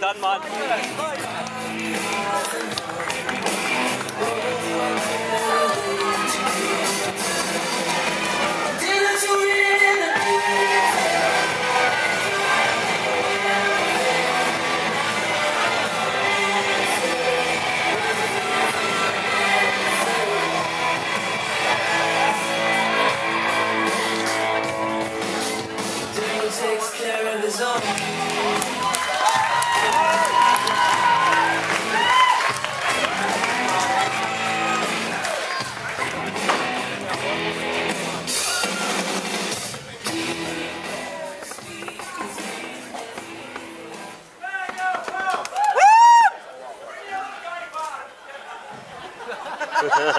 Well done, man.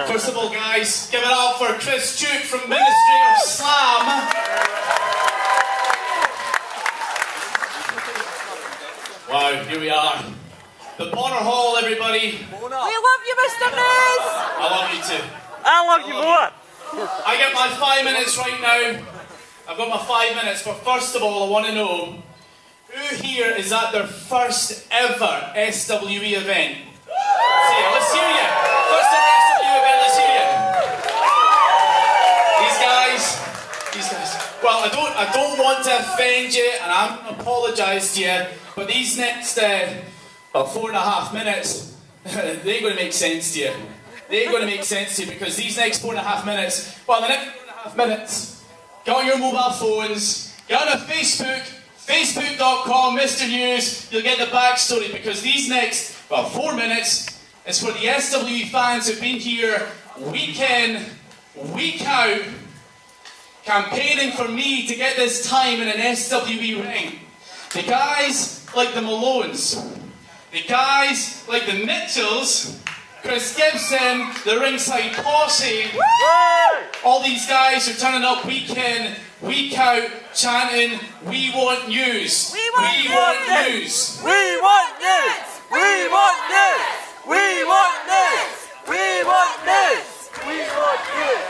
First of all, guys, give it up for Chris Duke from Ministry of Slam. Wow, here we are. The Bonner Hall, everybody. We love you, Mr. Miz. I love you too. I love you more. I get my 5 minutes right now. I've got my 5 minutes, but first of all, I want to know who here is at their first ever SWE event? See, let's hear you. First ever SWE event, let's hear you. These guys. Well, I don't want to offend you, and I'm going to apologise to you, but these next 4.5 minutes, they're going to make sense to you. They're going to make sense to you, because these next 4.5 minutes, well, the next 4.5 minutes, get on your mobile phones, get on Facebook, facebook.com, Mr. News, you'll get the backstory, because these next, well, 4 minutes, is for the SWE fans who've been here week in, week out, campaigning for me to get this time in an SWE ring. The guys like the Malones, the guys like the Mitchells, Chris Gibson, the Ringside Posse, all these guys are turning up week in, week out, chanting, we want news, we want news, we want news, we want news, we want news, we want news.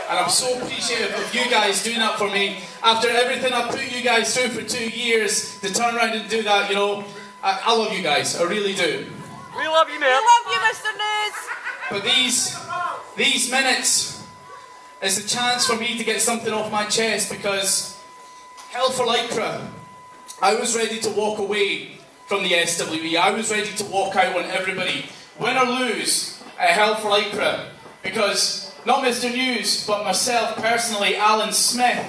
And I'm so appreciative of you guys doing that for me. After everything I put you guys through for 2 years, to turn around and do that, you know, I love you guys. I really do. We love you, man. We love you, Mr. News. But these minutes is a chance for me to get something off my chest, because hell for Lycra, I was ready to walk away from the SWE. I was ready to walk out on everybody. Win or lose, hell for Lycra, because not Mr. News, but myself personally, Alan Smith,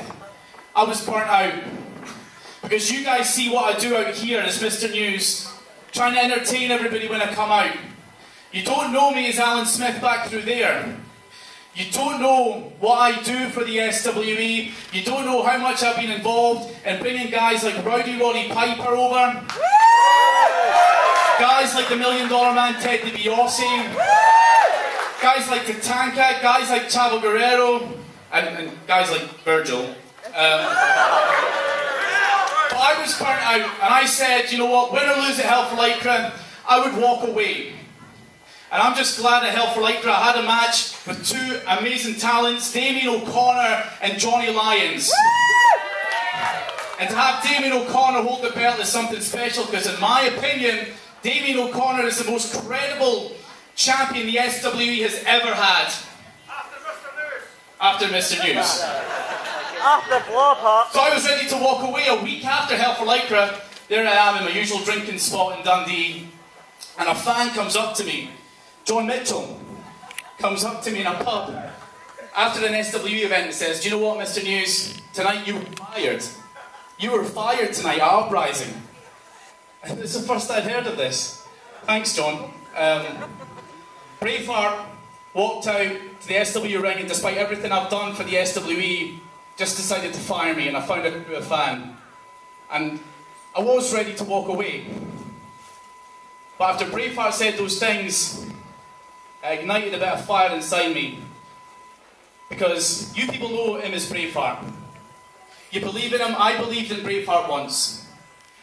I was burnt out. Because you guys see what I do out here as Mr. News, trying to entertain everybody when I come out. You don't know me as Alan Smith back through there. You don't know what I do for the SWE. You don't know how much I've been involved in bringing guys like Rowdy Roddy Piper over. Guys like the $1 Million Man Ted DiBiase. Guys like Tatanka, guys like Chavo Guerrero, and guys like Virgil. But I was burnt out, and I said, you know what, win or lose at Hell for Lycra, I would walk away. And I'm just glad at Hell for Lycra I had a match with two amazing talents, Damien O'Connor and Johnny Lyons. And to have Damien O'Connor hold the belt is something special, because in my opinion, Damien O'Connor is the most credible champion the SWE has ever had. After Mr. News. After Braveheart. So I was ready to walk away a week after Hell for Lycra. There I am in my usual drinking spot in Dundee. And a fan comes up to me. John Mitchell comes up to me in a pub after an SWE event and says, do you know what, Mr. News? Tonight you were fired. You were fired tonight at Uprising. It's the first I'd heard of this. Thanks, John. Braveheart walked out to the SWE ring, and despite everything I've done for the SWE, just decided to fire me, and I found out who a fan. And I was ready to walk away. But after Braveheart said those things, it ignited a bit of fire inside me. Because you people know him as Braveheart. You believe in him, I believed in Braveheart once.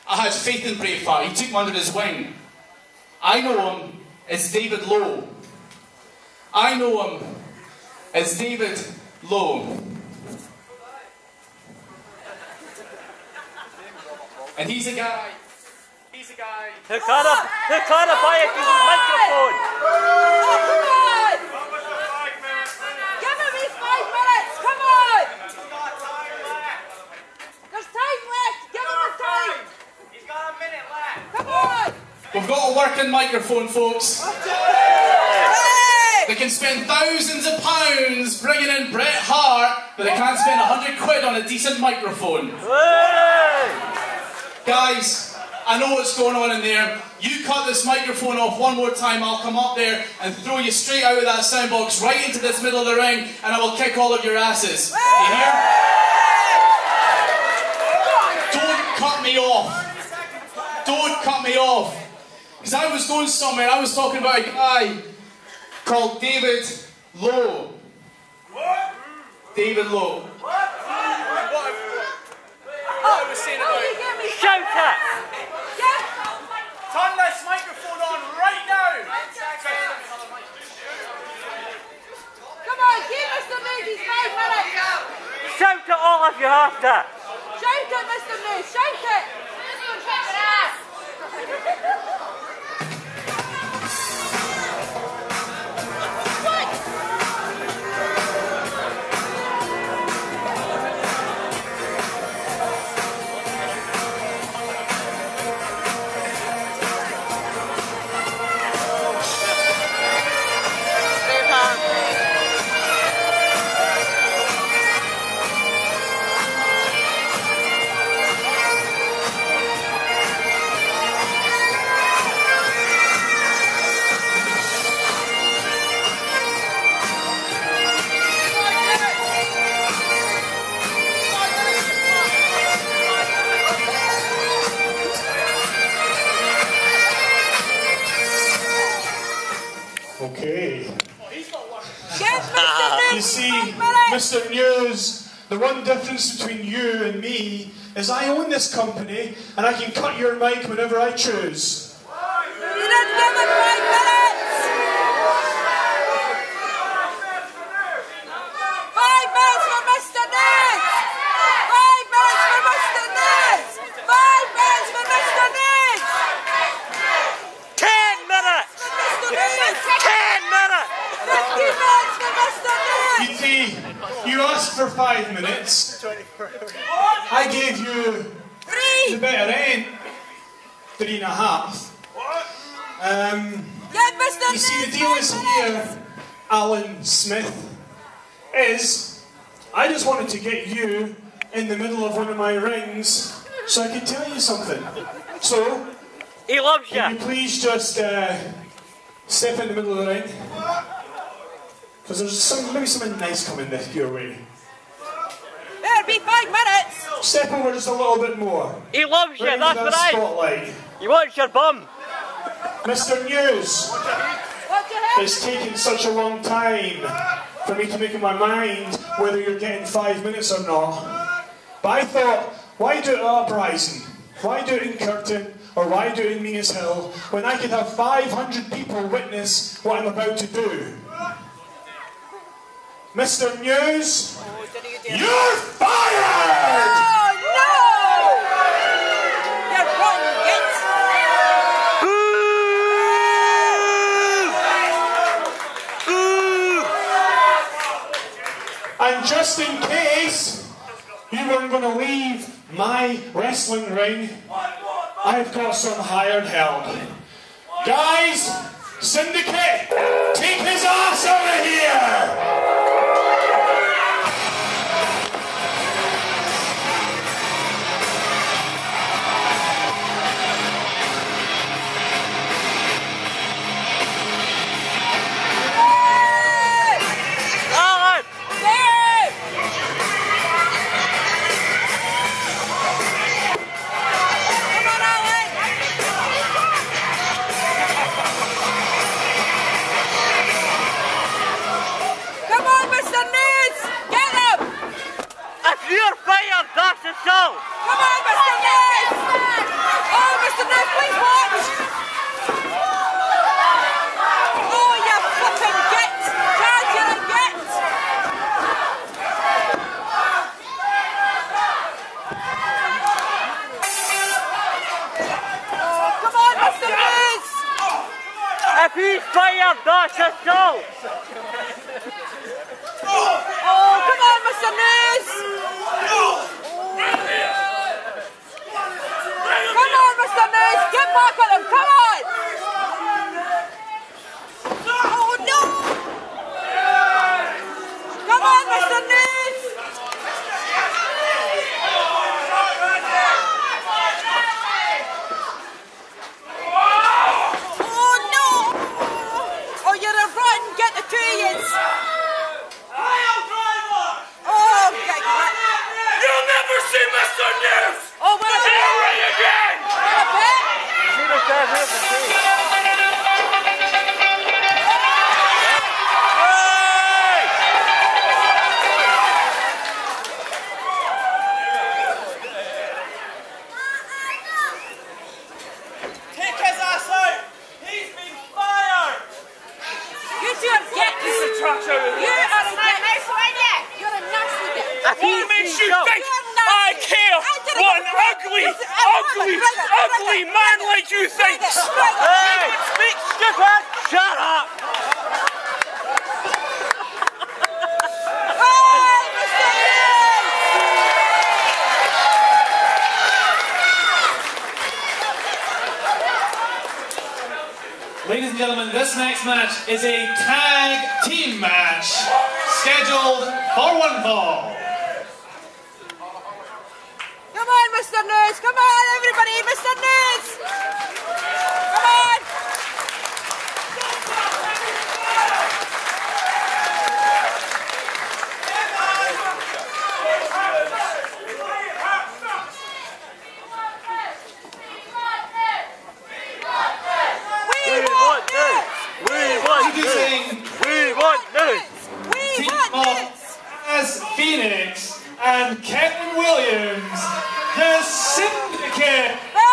I had faith in Braveheart, he took me under his wing. I know him as David Lowe. I know him as David Lowe. And he's a guy They're caught up. They're caught up by a microphone. Come on! Give him his 5 minutes. Come on! There's time left. Give him his time. He's got a minute left. Come on! We've got a working microphone, folks. They can spend thousands of pounds bringing in Bret Hart, but they can't spend £100 on a decent microphone. Guys, I know what's going on in there. You cut this microphone off one more time, I'll come up there and throw you straight out of that sound box, right into this middle of the ring, and I will kick all of your asses. You hear? Don't cut me off. Don't cut me off. Because I was going somewhere, I was talking about a guy called David Lowe. What? David Lowe. What? What I was saying about it. Shout out! Turn this microphone on right now! Come on, give us the mood, he's 5 minutes! Shout it all if you're after! Shout it, Mr. Mood, shout it! Who's going to kick your ass? You see, Mr. News, the one difference between you and me is I own this company and I can cut your mic whenever I choose. You didn't give him 5 minutes! 5 minutes for Mr. News! 5 minutes for Mr. News! 5 minutes for Mr. News! 10 minutes! 10 minutes! 15 minutes for Mr. News! You see, you asked for 5 minutes. I gave you the better end, 3.5. You see, the deal is here, Alan Smith, is I just wanted to get you in the middle of one of my rings so I could tell you something. So, he loves you. Can you please just step in the middle of the ring? Because there's maybe something nice coming your way. That'd be 5 minutes. Step over just a little bit more. He loves you, that's right. Spotlight. He wants your bum. Mr. News, it's taken such a long time for me to make up my mind whether you're getting 5 minutes or not. But I thought, why do it at Uprising? Why do it in Curtin? Or why do it in Minas Hill? When I could have 500 people witness what I'm about to do. Mr. News, you're fired! Oh no! You're wrong, git! Boo! Boo! And just in case you weren't going to leave my wrestling ring, I've got some hired help. Guys, Syndicate, take his ass out of here! Come If he's tired, that's his goal. Oh, come on, Mr. Naze! Come on, Mr. Naze, get back at him, come on! Oh, no! Come on, Mr. Naze! Oh, no! Oh, you're a rotten, get the 2 years! Oh, what a hit! Right again! What a hit! See what that happened too. Hey! Take his ass out! He's been fired! You two are getting the trash out of here! You are a nice one, yeah! You're a nasty bitch! What makes you think? I care what an ugly man like you thinks! Hey! Speak, stupid! Shut up! Hey, Mr. Naze! Ladies and gentlemen, this next match is a tag team match scheduled for one fall. Mr. Naze, come on everybody, Mr. Naze! Come on! We want this! As Phoenix and Kevin Williams, the Syndicate! Hey!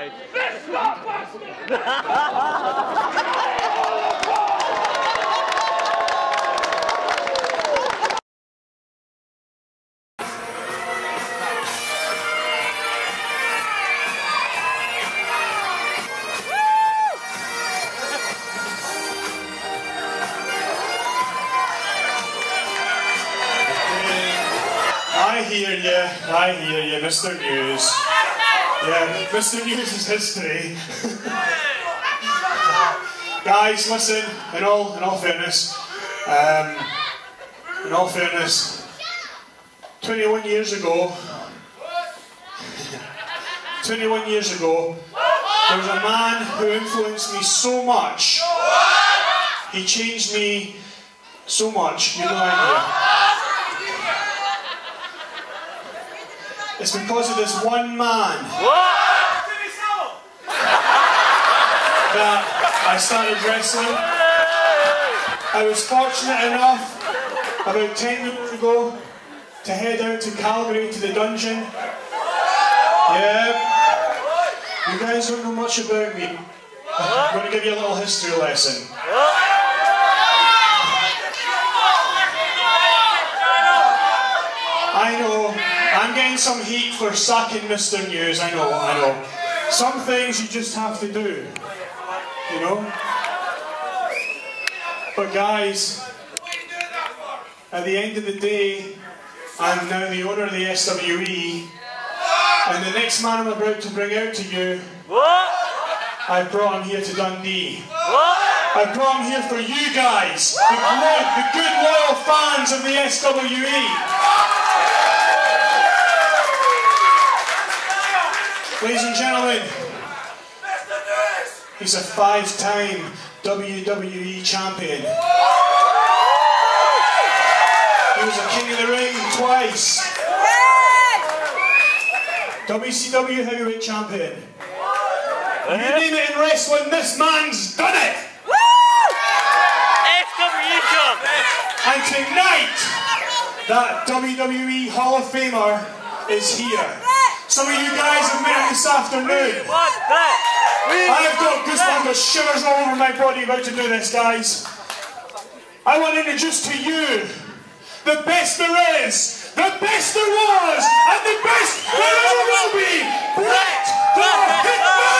side. This I hear you, Mr. News. Yeah, Mr. News is history. Guys, listen, in all fairness, 21 years ago, 21 years ago, there was a man who influenced me so much, he changed me so much, you know I do. It's because of this one man that I started wrestling. I was fortunate enough, about 10 years ago, to head out to Calgary, to the dungeon. Yeah. You guys don't know much about me. I'm going to give you a little history lesson. I know. I'm getting some heat for sucking Mr. News, I know. Some things you just have to do, you know? But guys, at the end of the day, I'm now the owner of the SWE, and the next man I'm about to bring out to you, I brought him here to Dundee. I brought him here for you guys, the good loyal fans of the SWE. Ladies and gentlemen, he's a 5-time WWE champion. He was a king of the ring twice. WCW heavyweight champion. You name it in wrestling, this man's done it! And tonight, that WWE Hall of Famer is here. Some of you guys have met this afternoon. I've got goosebumps, got shivers all over my body about to do this, guys. I want to introduce to you the best there is, the best there was, and the best there ever will be, Bret The HitMan!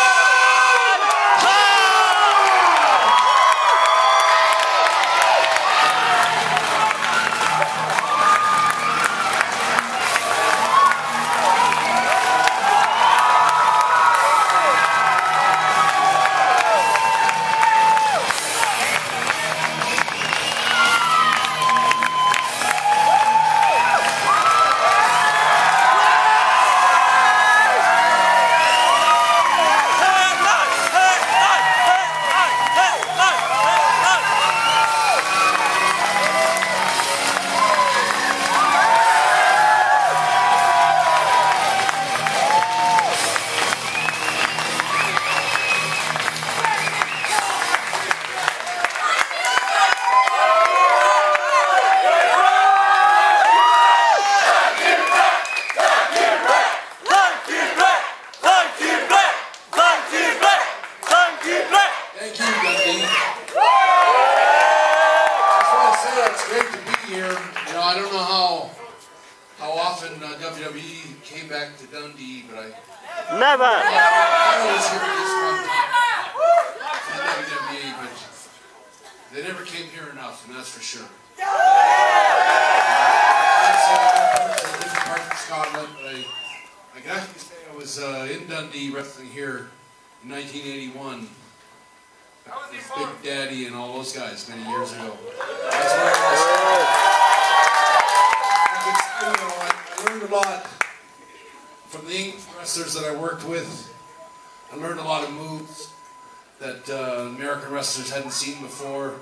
Hadn't seen before.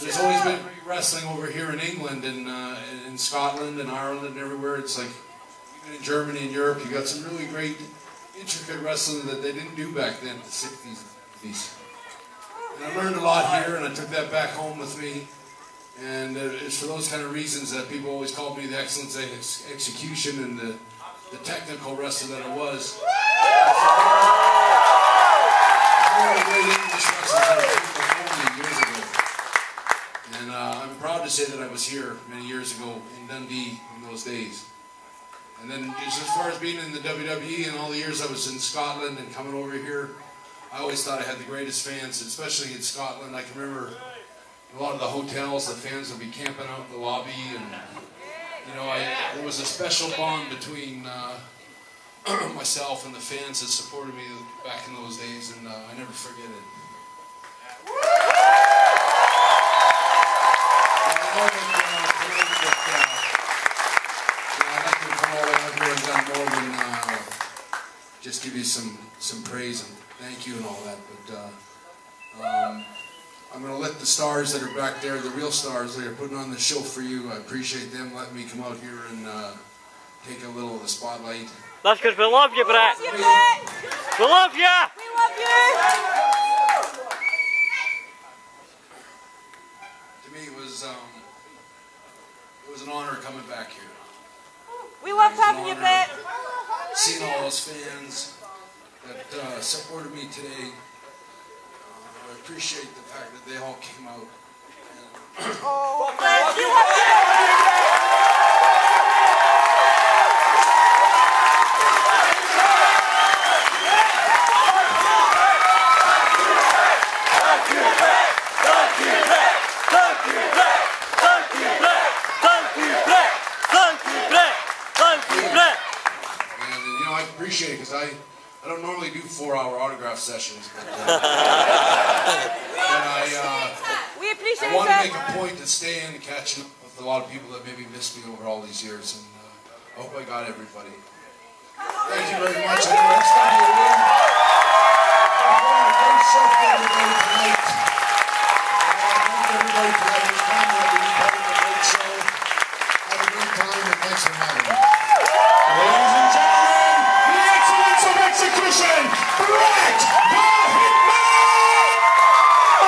There's always been great wrestling over here in England and in Scotland and Ireland and everywhere. It's like, even in Germany and Europe, you got some really great, intricate wrestling that they didn't do back then in the 60s and 70s. And I learned a lot here, and I took that back home with me. And it's for those kind of reasons that people always called me the excellence at execution and the technical wrestler that I was. lot of great instructions that people told me years ago. And I'm proud to say that I was here many years ago in Dundee in those days. And then just as far as being in the WWE and all the years I was in Scotland and coming over here, I always thought I had the greatest fans, especially in Scotland. I can remember a lot of the hotels, the fans would be camping out in the lobby, and you know, there was a special bond between myself and the fans that supported me back in those days, and I never forget it. I'd like to come all the way out here and done more than just give you some praise and thank you and all that, but I'm going to let the stars that are back there, the real stars that are putting on the show for you, I appreciate them letting me come out here and take a little of the spotlight. That's because we love you, Brett. We love you, Brett. We love you. We love you. To me, it was an honor coming back here. We loved having you, Brett. Seeing all those fans that supported me today. I appreciate the fact that they all came out. And oh, thank you. And you know, I appreciate it because I don't normally do 4-hour autograph sessions, but I want to make a point to stay in catching up with a lot of people that maybe missed me over all these years, and I hope I got everybody. Thank you very much. Until next time you're in, I'm going to great show for everybody tonight. I thank everybody for having time and being part of the great show. Have a great time, and thanks for having me. Ladies and gentlemen, execution, Bret The Hitman Hart! Oh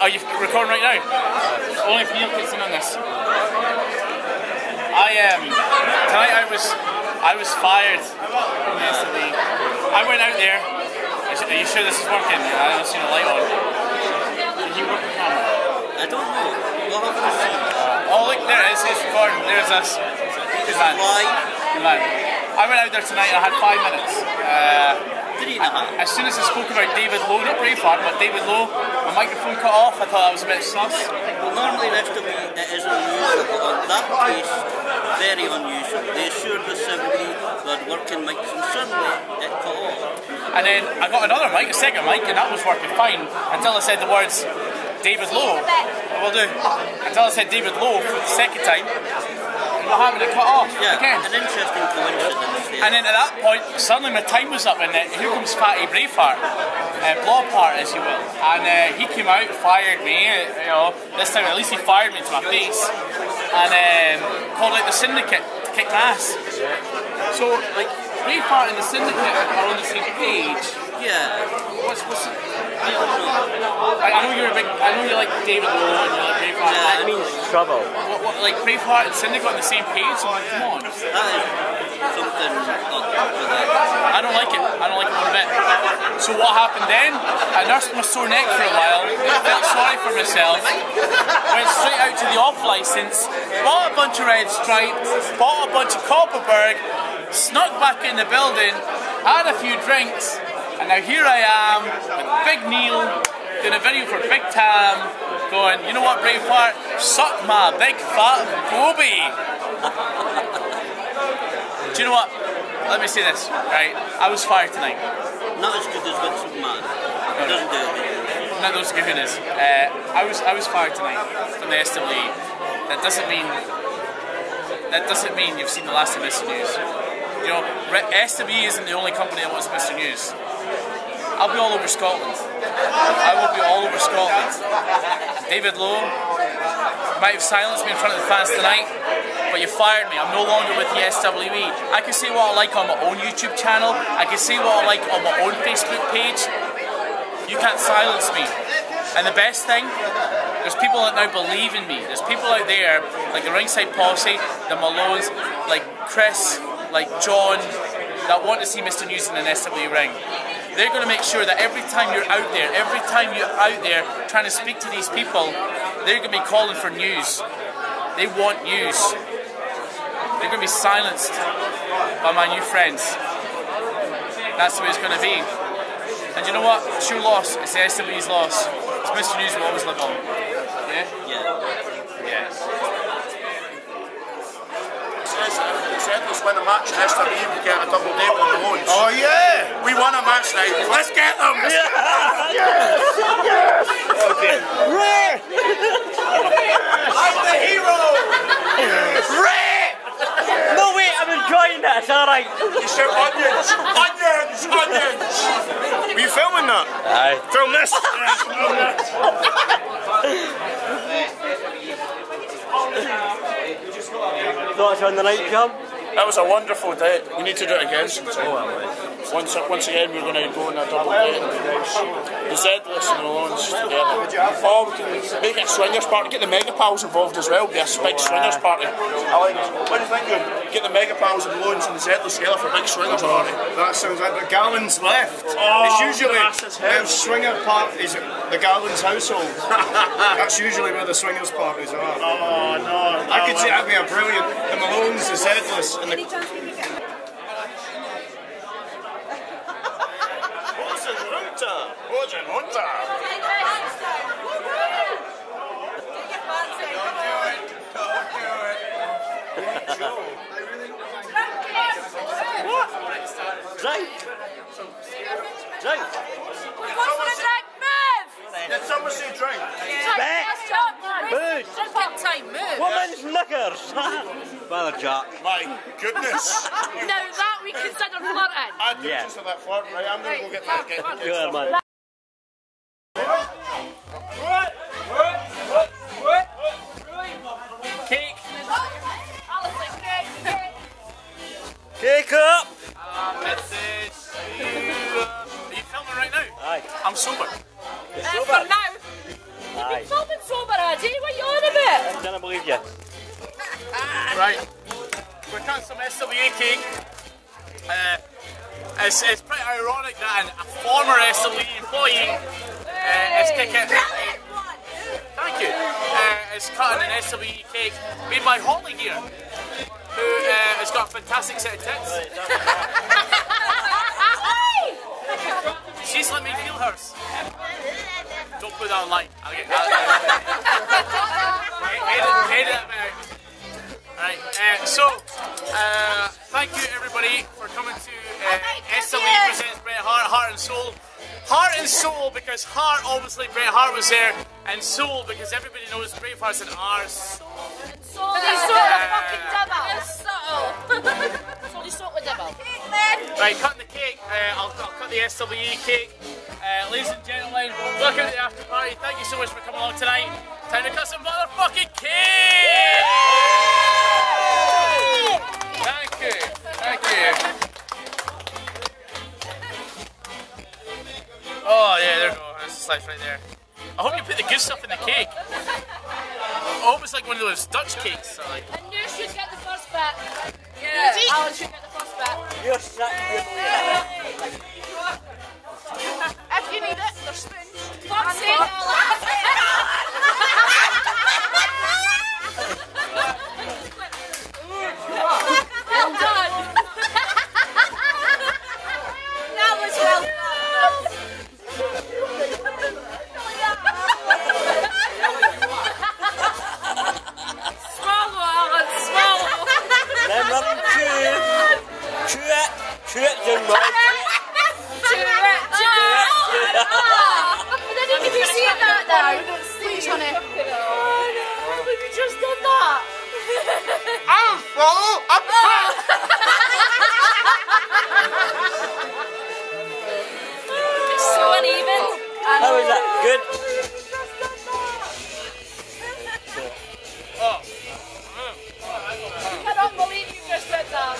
Are you recording right now? Only if Neil gets in on this. Tonight I was fired from yesterday. I went out there. I said, are you sure this is working? I haven't seen a light on. Did you work the camera? I don't know. Oh look, there it is. It's recording. There's us. Good man. Good man. I went out there tonight and I had 5 minutes. As soon as I spoke about David Lowe, not Braveheart, but David Lowe, my microphone cut off. I thought that was a bit sus. Well, normally that's the way it is unusual, but on that case, very unusual. They assured us everybody they'd working mics, and suddenly it cut off. And then I got another mic, a second mic, and that was working fine until I said the words David Lowe. I will do. Until I said David Lowe for the second time. Having to cut off again. An interesting coincidence. And then at that point, suddenly my time was up, and here comes Fatty Braveheart, Blobheart as you will, and he came out, fired me, you know, this time at least he fired me to my face, and called out the Syndicate to kick my ass. So, like, Braveheart and the Syndicate are on the same page. Yeah. What's it? I don't know. I know you're a big, I know you like David Lowe and you like Braveheart. Yeah, I mean Chavo. What, like Braveheart and Syndicate on the same page? So, like, come on. That is something not good for that. I don't like it. I don't like it one bit. So what happened then? I nursed my sore neck for a while, felt sorry for myself, went straight out to the off license, bought a bunch of red stripes, bought a bunch of Copperberg, snuck back in the building, had a few drinks. And now here I am, with Big Neil, doing a video for Big Tam, going, you know what, Braveheart? Suck my big fat booby! Do you know what? Let me say this, right? I was fired tonight. Not as good as Vince McMahon. He doesn't do it. Not those kahunas. I was fired tonight from the SWE. That doesn't mean you've seen the last of Mr. News. You know, SWE isn't the only company that wants Mr. News. I'll be all over Scotland. I will be all over Scotland. David Lowe, you might have silenced me in front of the fans tonight, but you fired me. I'm no longer with the SWE. I can say what I like on my own YouTube channel. I can say what I like on my own Facebook page. You can't silence me. And the best thing, there's people that now believe in me. There's people out there, like the Ringside Posse, the Malones, like Chris, like John, that want to see Mr. News in an SWE ring. They're going to make sure that every time you're out there, trying to speak to these people, they're going to be calling for news. They want news. They're going to be silenced by my new friends. That's the way it's going to be. And you know what? It's your loss. It's the SWE's loss. It's Mr. News will always live on. Yeah? Yeah. Yes. It's when a match in SWE we get a double date on the loans. Oh yeah! We won a match night. Let's get them! Yes! Yes! Yes! Okay. Ray! I'm the hero! Ray! No wait, I'm enjoying that, it's alright. You shout onions! Onions! Onions! Were you filming that? Aye. Film this! Thoughts on the night, John? That was a wonderful day. We need to do it again sometime. Once again, we're going to go on a double date. The Z-list and the Lawns together. Or we can make it a swingers party. Get the Mega Pals involved as well. Be a big swingers party. I like it. What do you think of get the Mega Pals and Lawns and the Z-list together for a big swingers party? That sounds like the Garland's left. Oh, it's usually the swinger parties at the Garland's household. That's usually where the swingers parties are. Oh no. I could see that would be a brilliant. The Malones, the Z-list. And the Drink. Did someone say drink? Move! Woman's knickers! Brother Jack. My goodness! Now that we consider flirting. I do consider that flirting, right? I'm going to go get that again. You are, man. Cake! Cake up! Message to you. Are you filming right now? Aye. I'm sober. You're sober? For now. You've been filming sober, Addy. What are you on about? I don't believe you. Right. We're cutting some SWE cake. It's pretty ironic that a former SWE employee is kicking. Thank you. Is cutting an SWE cake made by Holly here, who It's got a fantastic set of tits. She's let me feel hers. Don't put that online. I'll get that. Edit that out. Right, thank you everybody for coming to SLE Presents Bret Hart, Heart and Soul. Heart and Soul because heart, obviously Bret Hart was there, and soul because everybody knows Braveheart's an R. Soul. Soul. Soul. Right, cutting the cake. I'll cut the SLE cake. Ladies and gentlemen, welcome to the after party. Thank you so much for coming along tonight. Time to cut some motherfucking cake! Yeah! Thank you, thank you. Oh yeah, there we go, that's the slice right there. I hope you put the good stuff in the cake. I hope it's like one of those Dutch cakes. Like. And you should get the first bit. Yeah, Alan should get the first bit. You're stuck. If you need it, there's spoons. Fuck's sake, Alan. Well done! That was well done! Swallow, Alan, swallow! Then run to it! Chew it down, right? Chew it down! But then you can see that now! Please, honey! Oh no, you just did that! I'll follow up the path! It's so uneven. How is that? Good? Oh. I cannot believe you just did that.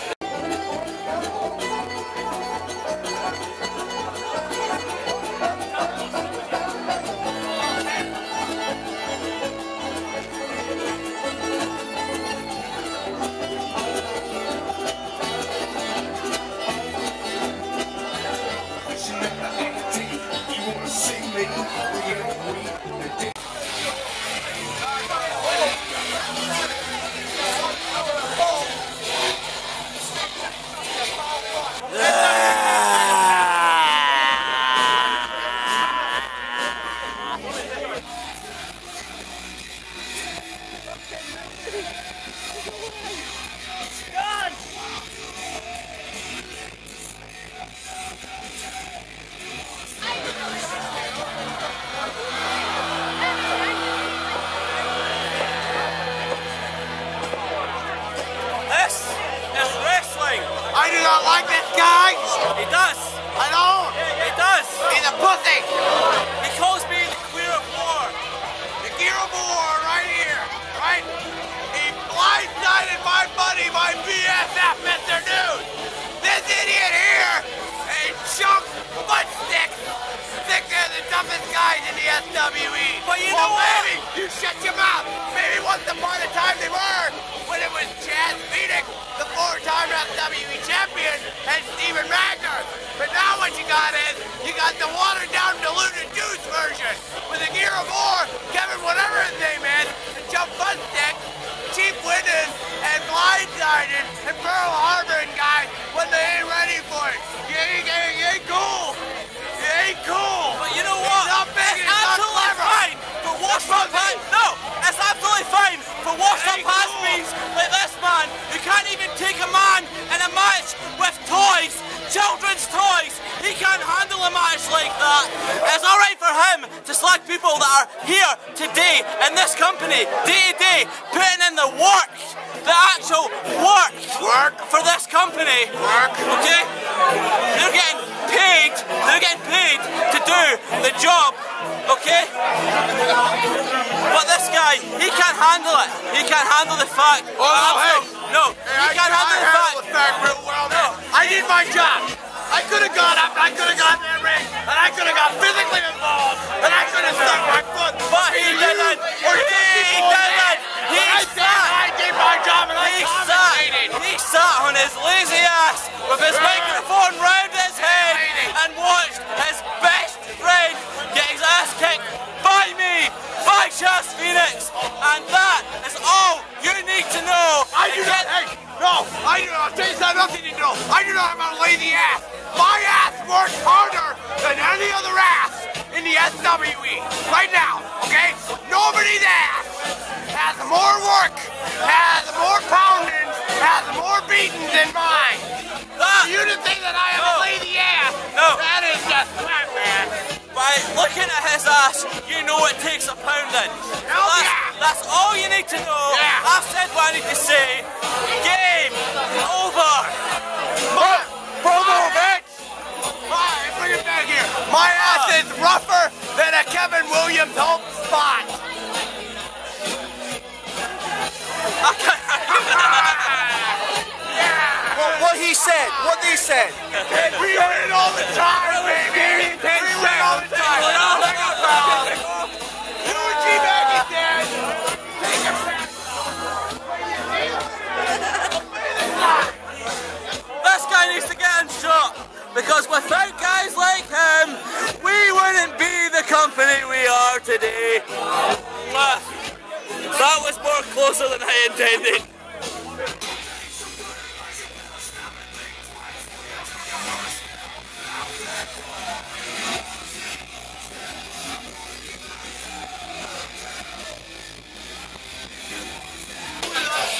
And that is all you need to know. I do not. No, I do not. I'll tell you something else you need to know. I do not have a lazy ass. My ass works harder than any other ass in the SWE right now, okay? Nobody's ass has more work, has more pounding, has more beatings than mine. For you to think that I have a lazy ass, that is just crap, man. By looking at his ass, you know it takes a pounding. That's all you need to know. Yeah. I've said what I need to say. Game over. Promo, bitch. Alright, bring it back here. My ass is rougher than a Kevin Williams home spot. Well, what he said, what they said. We win all the time, baby. We win all the time. G back is dead. Take him back. This guy needs to get in shot. Because without guys like him, we wouldn't be the company we are today. That was more closer than I intended.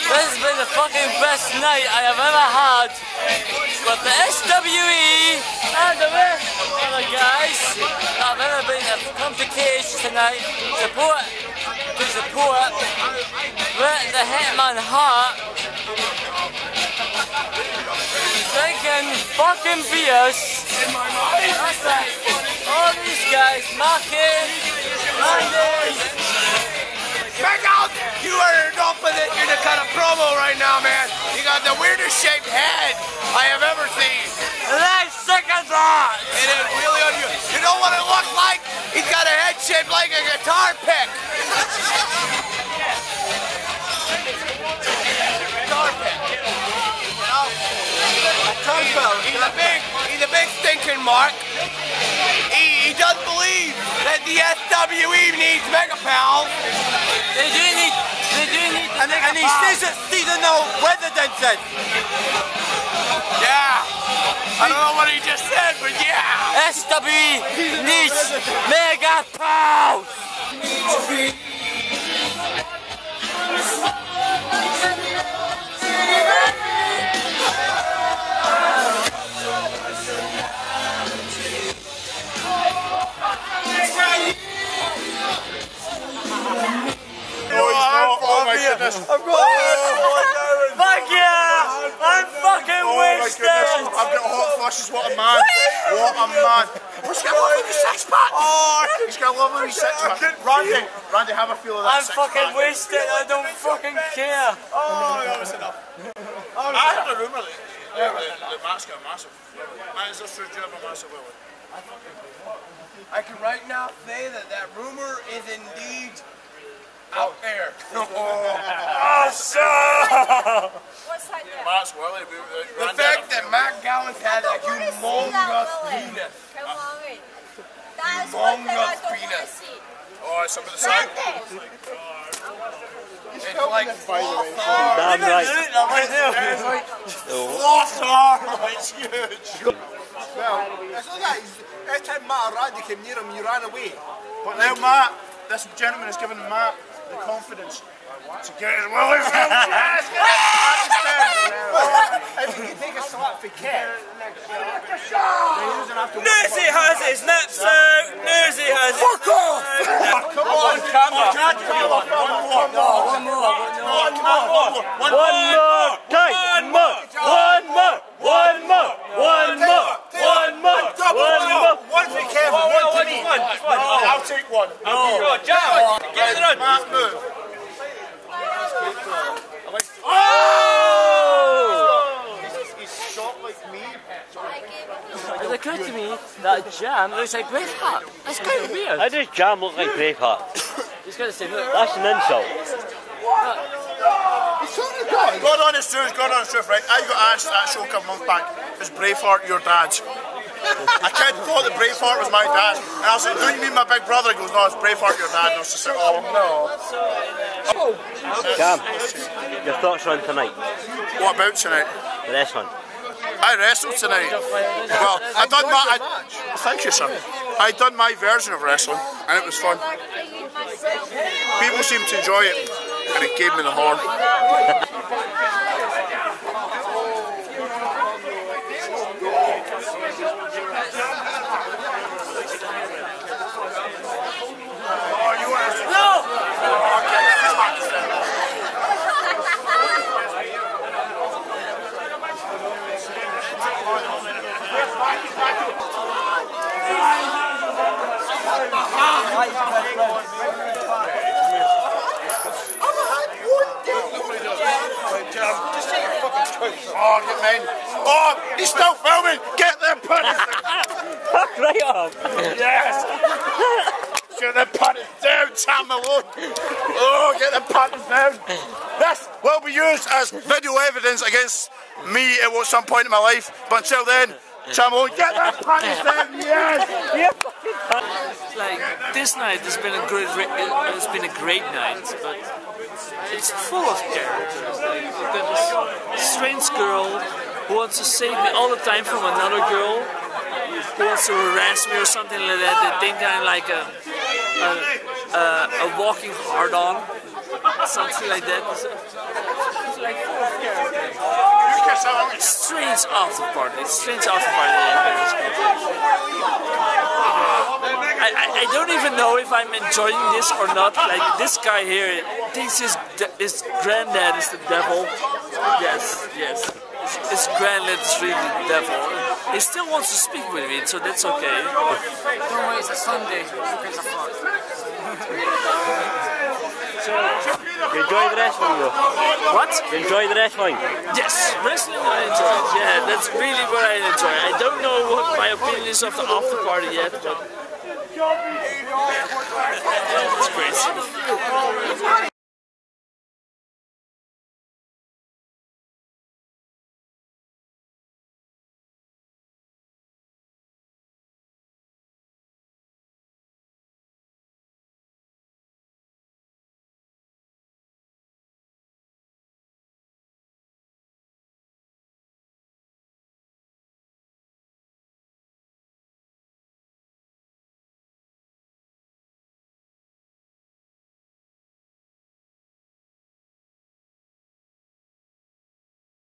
This has been the fucking best night I have ever had with the SWE and the rest of the other guys that have ever been to come to Cage tonight to support Bret the Hitman Hart drinking fucking beers. That's it. All these guys, Marcus, Monday. Check out! You are enough of it. You're the kind of promo right now, man. You got the weirdest shaped head I have ever seen. That's sick as hot! It is really on you. You know what it looks like? He's got a head shaped like a guitar pick. Guitar pick. He's a big stinking mark. He does believe that the SWE needs megapals. They do need and he says that seasonal weather then said. Yeah. I don't know what he just said, but yeah. SWE needs megapals. I've got fuck yeah! I'm fucking wasted! I've got hot flashes, what a man! What a man! He's got a lovely six pack! He's got a lovely six pack! Randy, have a feel of that. I'm fucking wasted, I don't fucking care! Oh, that was enough. I had a rumour lately. The mask got massive. Man, is this true? Do you have a massive willy? I can right now say that rumour is indeed out there. Awesome! What's that? The fact that Matt Gallant's had a humongous penis. Humongous penis. Oh, it's something to say. It's like slaughter. Damn right. It's like slaughter. It's huge. Well, it's not that. Every time Matt or Randy came near him, you ran away. But now Matt, this gentleman has given Matt the confidence to get his willy from if he can take a slap for Ket, Newsy has his nips out! Newsy has his fuck off! Come on, camera! One more! I'll take one. Get the run! He's shot like me. It occurred to me that Jam looks like Braveheart. That's kind of weird. How does Jam look like Braveheart? He's got the same look. That's an insult. God honest truth, right? I got asked that show a couple months back, is Braveheart your dad? I tried to thought that Braveheart was my dad, and I was like, don't you mean my big brother? He goes, no, it's Braveheart your dad, and I was just like, oh no. Oh. Cam, your thoughts on tonight? What about tonight? The wrestling. I wrestled tonight. Well, I done my. Thank you, sir. I done my version of wrestling, and it was fun. People seemed to enjoy it, and it gave me the horn. Just take your fucking choice. Oh, get men. Oh, he's still filming. Get them punters. Fuck right off. Yes. Get them punters down, Tam Malone. Oh, get them punters down. This will be used as video evidence against me at some point in my life. But until then, Tam Malone, get them punters down. Yes. Yep. Like this night has been a great. It's been a great night, but it's full of characters. Like, we've got this strange girl who wants to save me all the time from another girl who wants to harass me or something like that. They think I'm like a walking hard-on, something like that. It's like full of characters. Strange after party. Strange after party. I don't even know if I'm enjoying this or not. Like this guy here thinks his granddad is the devil. Yes, yes. His granddad is really the devil. He still wants to speak with me, so that's okay. Don't worry, it's a Sunday. You enjoy the wrestling though? What? You enjoy the wrestling? Yes, wrestling I enjoy. Yeah, that's really what I enjoy. I don't know what my opinion is of the after party yet, but... It's crazy.